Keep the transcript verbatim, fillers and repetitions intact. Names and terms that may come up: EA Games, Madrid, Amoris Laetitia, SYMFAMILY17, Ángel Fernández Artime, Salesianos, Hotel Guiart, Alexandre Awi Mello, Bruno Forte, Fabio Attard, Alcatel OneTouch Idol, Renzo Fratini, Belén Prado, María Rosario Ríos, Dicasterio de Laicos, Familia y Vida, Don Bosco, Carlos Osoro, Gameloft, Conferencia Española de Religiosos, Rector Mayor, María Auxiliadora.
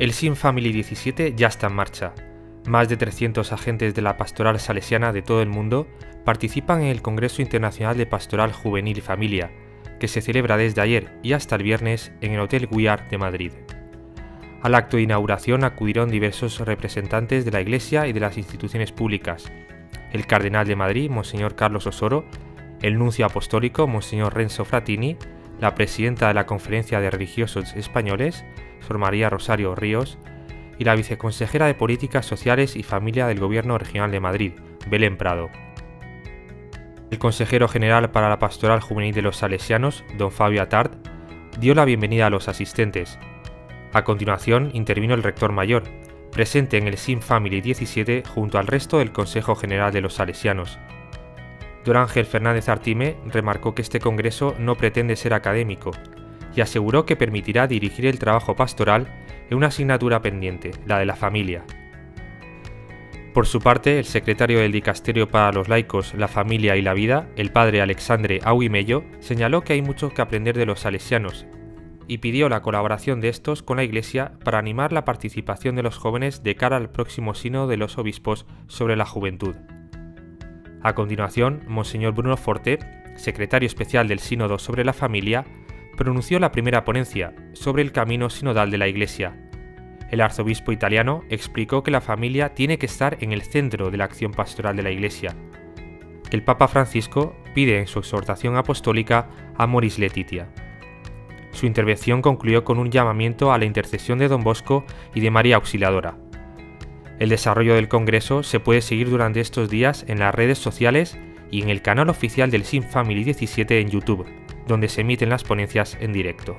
El Sin Family diecisiete ya está en marcha. Más de trescientos agentes de la pastoral salesiana de todo el mundo participan en el Congreso Internacional de Pastoral Juvenil y Familia, que se celebra desde ayer y hasta el viernes en el Hotel Guiart de Madrid. Al acto de inauguración acudieron diversos representantes de la Iglesia y de las instituciones públicas, el Cardenal de Madrid, Monseñor Carlos Osoro, el Nuncio Apostólico, Monseñor Renzo Fratini, la Presidenta de la Conferencia de Religiosos Españoles, Sor María Rosario Ríos, y la Viceconsejera de Políticas Sociales y Familia del Gobierno Regional de Madrid, Belén Prado. El Consejero General para la Pastoral Juvenil de los Salesianos, Don Fabio Attard, dio la bienvenida a los asistentes. A continuación intervino el Rector Mayor, presente en el Sin Family diecisiete junto al resto del Consejo General de los Salesianos. Don Ángel Fernández Artime remarcó que este congreso no pretende ser académico y aseguró que permitirá dirigir el trabajo pastoral en una asignatura pendiente, la de la familia. Por su parte, el secretario del Dicasterio para los Laicos, la Familia y la Vida, el padre Alexandre Awi Mello, señaló que hay mucho que aprender de los salesianos y pidió la colaboración de estos con la Iglesia para animar la participación de los jóvenes de cara al próximo sínodo de los obispos sobre la juventud. A continuación, Monseñor Bruno Forte, secretario especial del Sínodo sobre la Familia, pronunció la primera ponencia sobre el camino sinodal de la Iglesia. El arzobispo italiano explicó que la familia tiene que estar en el centro de la acción pastoral de la Iglesia. El Papa Francisco pide en su exhortación apostólica Amoris Laetitia. Su intervención concluyó con un llamamiento a la intercesión de Don Bosco y de María Auxiliadora. El desarrollo del Congreso se puede seguir durante estos días en las redes sociales y en el canal oficial del Sin Family diecisiete en YouTube, donde se emiten las ponencias en directo.